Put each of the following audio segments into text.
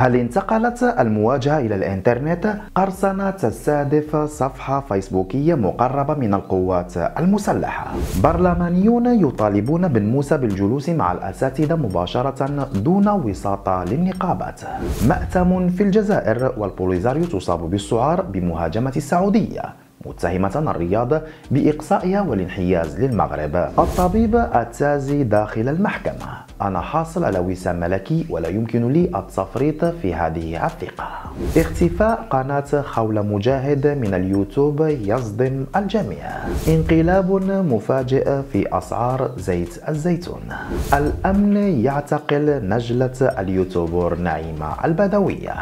هل انتقلت المواجهة إلى الإنترنت؟ قرصنة تستهدف صفحة فيسبوكية مقربة من القوات المسلحة. برلمانيون يطالبون بن موسى بالجلوس مع الأساتذة مباشرة دون وساطة للنقابات. مأتم في الجزائر والبوليزاريو تصاب بالسعار بمهاجمة السعودية متهمة الرياض بإقصائها والانحياز للمغرب. الطبيب التازي داخل المحكمة، أنا حاصل على وسام ملكي ولا يمكن لي التفريط في هذه الثقة. اختفاء قناة خولة مجاهدة من اليوتيوب يصدم الجميع. انقلاب مفاجئ في أسعار زيت الزيتون. الأمن يعتقل نجلة اليوتيوبر نعيمة البدوية.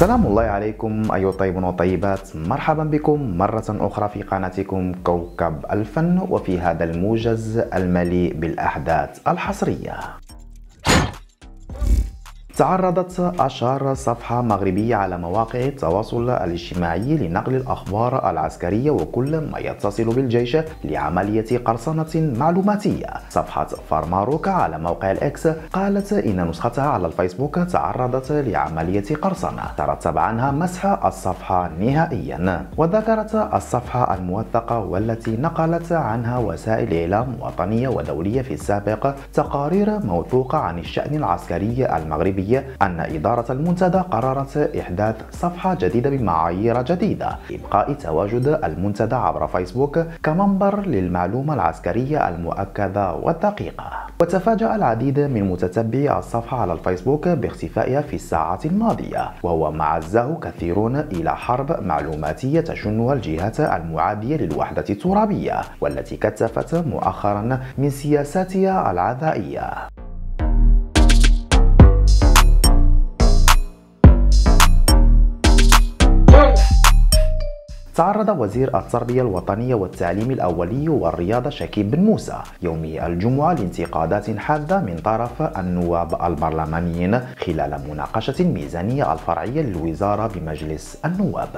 السلام الله عليكم أيها الطيبون والطيبات، مرحبا بكم مرة أخرى في قناتكم كوكب الفن وفي هذا الموجز المليء بالأحداث الحصرية. تعرضت أشهر صفحة مغربية على مواقع التواصل الاجتماعي لنقل الأخبار العسكرية وكل ما يتصل بالجيش لعملية قرصنة معلوماتية. صفحة فارماروك على موقع الإكس قالت إن نسختها على الفيسبوك تعرضت لعملية قرصنة ترتب عنها مسح الصفحة نهائيا، وذكرت الصفحة الموثقة والتي نقلت عنها وسائل إعلام وطنية ودولية في السابق تقارير موثوقة عن الشأن العسكري المغربي أن إدارة المنتدى قررت إحداث صفحة جديدة بمعايير جديدة لإبقاء تواجد المنتدى عبر فيسبوك كمنبر للمعلومة العسكرية المؤكدة والدقيقة. وتفاجأ العديد من متتبعي الصفحة على الفيسبوك باختفائها في الساعات الماضية، وهو ما عزاه كثيرون إلى حرب معلوماتية تشنها الجهات المعادية للوحدة الترابية والتي كثفت مؤخرا من سياساتها العدائية. تعرض وزير التربية الوطنية والتعليم الأولي والرياضة شكيب بن موسى يوم الجمعة لانتقادات حادة من طرف النواب البرلمانيين خلال مناقشة الميزانية الفرعية للوزارة بمجلس النواب،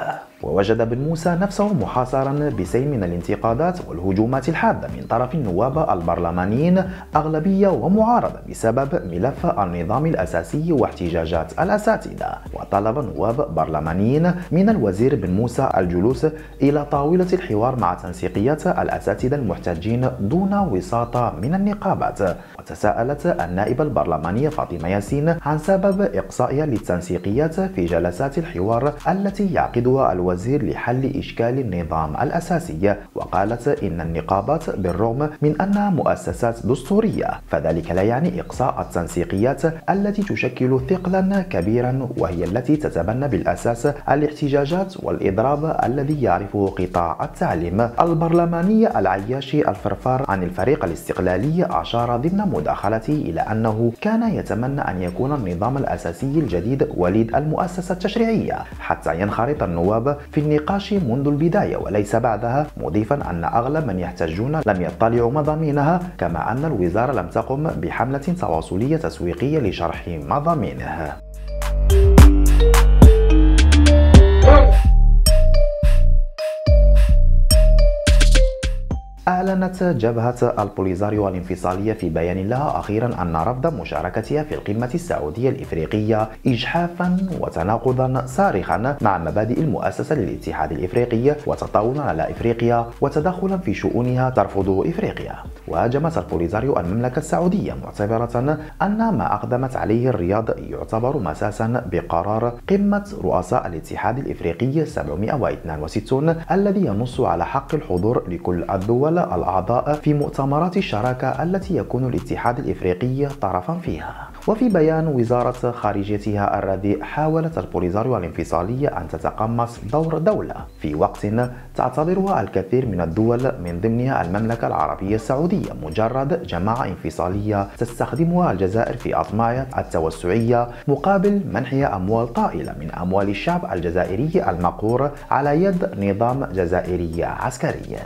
ووجد بن موسى نفسه محاصرا بسيل من الانتقادات والهجومات الحادة من طرف النواب البرلمانيين أغلبية ومعارضة بسبب ملف النظام الأساسي واحتجاجات الأساتذة. وطلب نواب برلمانيين من الوزير بن موسى الجلوس إلى طاولة الحوار مع تنسيقيات الأساتذة المحتجين دون وساطة من النقابات. وتساءلت النائبة البرلمانية فاطمة ياسين عن سبب إقصائها للتنسيقيات في جلسات الحوار التي يعقدها الوزير لحل إشكال النظام الأساسي، وقالت إن النقابات بالرغم من أنها مؤسسات دستورية فذلك لا يعني إقصاء التنسيقيات التي تشكل ثقلا كبيرا وهي التي تتبنى بالأساس الاحتجاجات والإضراب الذي يعرفه قطاع التعليم. البرلماني العياشي الفرفار عن الفريق الاستقلالي أشار ضمن مداخلته إلى أنه كان يتمنى أن يكون النظام الأساسي الجديد وليد المؤسسة التشريعية حتى ينخرط النواب في النقاش منذ البداية وليس بعدها، مضيفا أن أغلب من يحتجون لم يطلعوا مضامينها، كما أن الوزارة لم تقم بحملة تواصلية تسويقية لشرح مضامينها. أعلنت جبهة البوليزاريو الانفصالية في بيان لها أخيرا أن رفض مشاركتها في القمة السعودية الإفريقية إجحافا وتناقضا صارخا مع مبادئ المؤسسة للاتحاد الإفريقي وتطاولا على إفريقيا وتدخلا في شؤونها ترفضه إفريقيا. وهاجمت البوليزاريو المملكة السعودية معتبرة أن ما أقدمت عليه الرياض يعتبر مساسا بقرار قمة رؤساء الاتحاد الإفريقي 762 الذي ينص على حق الحضور لكل الدول الأعضاء في مؤتمرات الشراكة التي يكون الاتحاد الإفريقي طرفا فيها. وفي بيان وزارة خارجيتها الرديء، حاولت البوليزاريو الانفصالية أن تتقمص دور دولة في وقت تعتبرها الكثير من الدول من ضمنها المملكة العربية السعودية مجرد جماعة انفصالية تستخدمها الجزائر في أطماعها التوسعية مقابل منحها أموال طائلة من أموال الشعب الجزائري المقهور على يد نظام جزائري عسكري.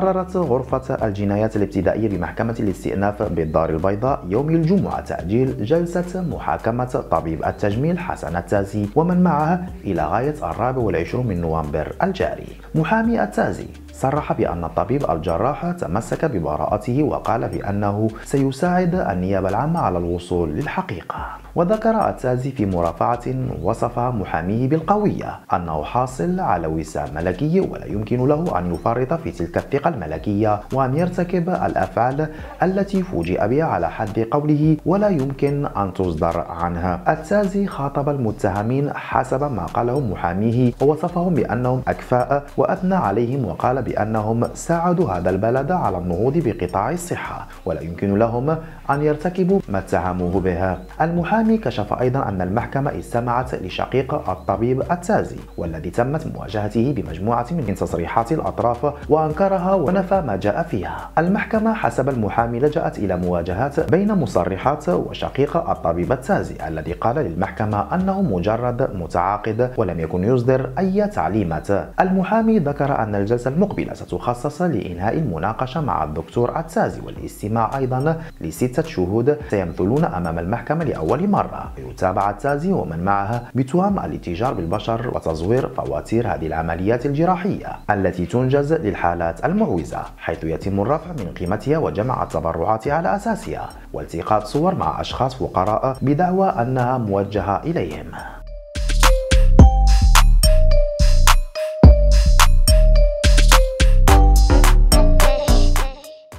قررت غرفة الجنايات الابتدائية بمحكمة الاستئناف بالدار البيضاء يوم الجمعة تأجيل جلسة محاكمة طبيب التجميل حسن التازي ومن معه إلى غاية 24 من نوفمبر الجاري. محامي التازي صرح بأن الطبيب الجراح تمسك ببراءته وقال بأنه سيساعد النيابة العامة على الوصول للحقيقة. وذكر التازي في مرافعة وصف محاميه بالقوية أنه حاصل على وسام ملكي ولا يمكن له أن يفرط في تلك الثقة الملكية وأن يرتكب الأفعال التي فوجئ بها على حد قوله ولا يمكن أن تصدر عنها. التازي خاطب المتهمين حسب ما قاله محاميه ووصفهم بأنهم أكفاء وأثنى عليهم وقال بأنهم ساعدوا هذا البلد على النهوض بقطاع الصحة ولا يمكن لهم أن يرتكبوا ما اتهموه بها. المحامي كشف أيضا أن المحكمة استمعت لشقيق الطبيب التازي والذي تمت مواجهته بمجموعة من تصريحات الأطراف وأنكرها ونفى ما جاء فيها. المحكمة حسب المحامي لجأت إلى مواجهات بين مصرحات وشقيق الطبيب التازي الذي قال للمحكمة أنه مجرد متعاقد ولم يكن يصدر أي تعليمات. المحامي ذكر أن الجلسة المقبلة ستخصص لإنهاء المناقشة مع الدكتور التازي والاستماع أيضا ل6 شهود سيمثلون أمام المحكمة لأول مرة. يتابع التازي ومن معه بتهم الاتجار بالبشر وتزوير فواتير هذه العمليات الجراحية التي تنجز للحالات المعوزة حيث يتم الرفع من قيمتها وجمع التبرعات على أساسها والتقاط صور مع أشخاص فقراء بدعوى أنها موجهة إليهم.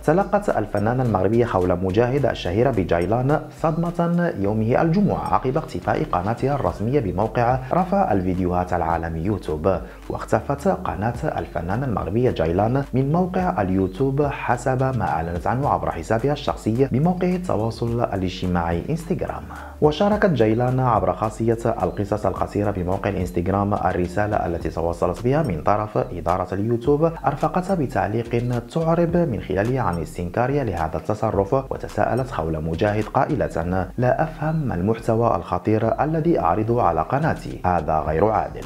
تلقت الفنانة المغربية خولة مجاهدة الشهيرة بجيلان صدمة يومه الجمعة عقب اختفاء قناتها الرسمية بموقع رفع الفيديوهات العالمي يوتيوب. واختفت قناة الفنانة المغربية جيلان من موقع اليوتيوب حسب ما أعلنت عنه عبر حسابها الشخصي بموقع التواصل الاجتماعي انستغرام. وشاركت جيلان عبر خاصية القصص القصيرة بموقع الانستغرام الرسالة التي تواصلت بها من طرف إدارة اليوتيوب أرفقتها بتعليق تعرب من خلالها عن استنكارية لهذا التصرف. وتساءلت خولة مجاهد قائلة: لا أفهم المحتوى الخطير الذي أعرضه على قناتي، هذا غير عادل.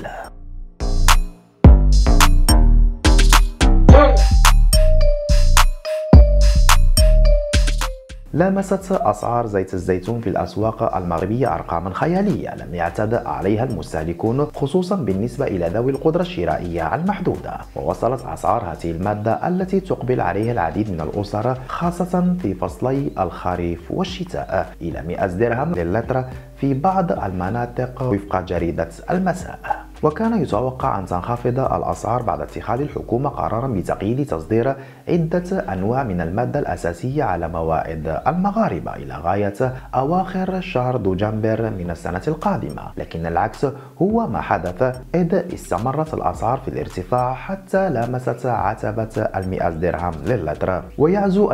لامست أسعار زيت الزيتون في الأسواق المغربية أرقاما خيالية لم يعتد عليها المستهلكون خصوصا بالنسبة إلى ذوي القدرة الشرائية المحدودة. ووصلت أسعار هذه المادة التي تقبل عليها العديد من الأسر خاصة في فصلي الخريف والشتاء إلى 100 درهم للتر في بعض المناطق وفق جريدة المساء. وكان يتوقع أن تنخفض الأسعار بعد اتخاذ الحكومة قرارا بتقييد تصدير عدة أنواع من المادة الأساسية على موائد المغاربة إلى غاية أواخر شهر دجنبر من السنة القادمة، لكن العكس هو ما حدث إذ استمرت الأسعار في الارتفاع حتى لامست عتبة 100 درهم للتر. ويعزو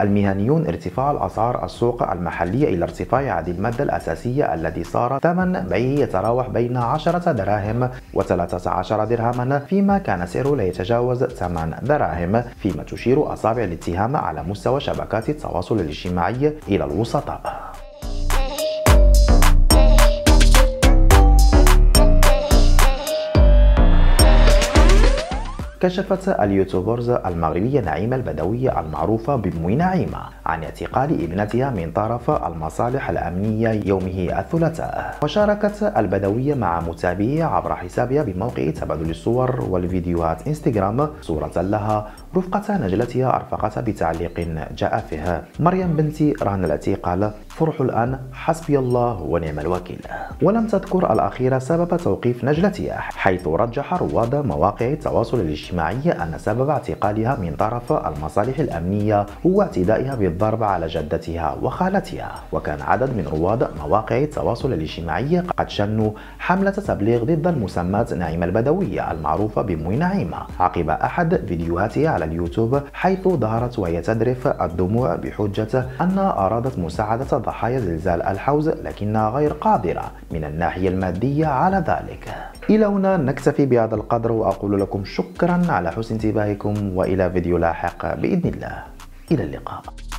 المهنيون ارتفاع الأسعار السوق المحلية إلى ارتفاع هذه المادة الأساسية الذي صار ثمن بيعه يتراوح بين 10 دراهم و13 درهما فيما كان سعره لا يتجاوز 8 دراهم، فيما تشير أصابع الاتهام على مستوى شبكات التواصل الاجتماعي إلى الوسطاء. كشفت اليوتيوبرز المغربية نعيمة البدوية المعروفة بأم نعيمة عن اعتقال ابنتها من طرف المصالح الأمنية يومه الثلاثاء. وشاركت البدوية مع متابعيها عبر حسابها بموقع تبادل الصور والفيديوهات انستغرام صورة لها رفقة نجلتها أرفقتها بتعليق جاء فيها: مريم بنتي رهن التي قال فرح الآن حسبي الله ونعم الوكيل. ولم تذكر الأخيرة سبب توقيف نجلتها حيث رجح رواد مواقع التواصل الاجتماعي أن سبب اعتقالها من طرف المصالح الأمنية هو اعتدائها بالضرب على جدتها وخالتها. وكان عدد من رواد مواقع التواصل الاجتماعي قد شنوا حملة تبليغ ضد المسماة نعيمة البدوية المعروفة بأم نعيمة عقب أحد فيديوهاتها على اليوتيوب حيث ظهرت وهي تذرف الدموع بحجة أنها أرادت مساعدة ضحايا زلزال الحوز لكنها غير قادرة من الناحية المادية على ذلك. إلى هنا نكتفي بهذا القدر وأقول لكم شكرا على حسن انتباهكم وإلى فيديو لاحق بإذن الله. إلى اللقاء.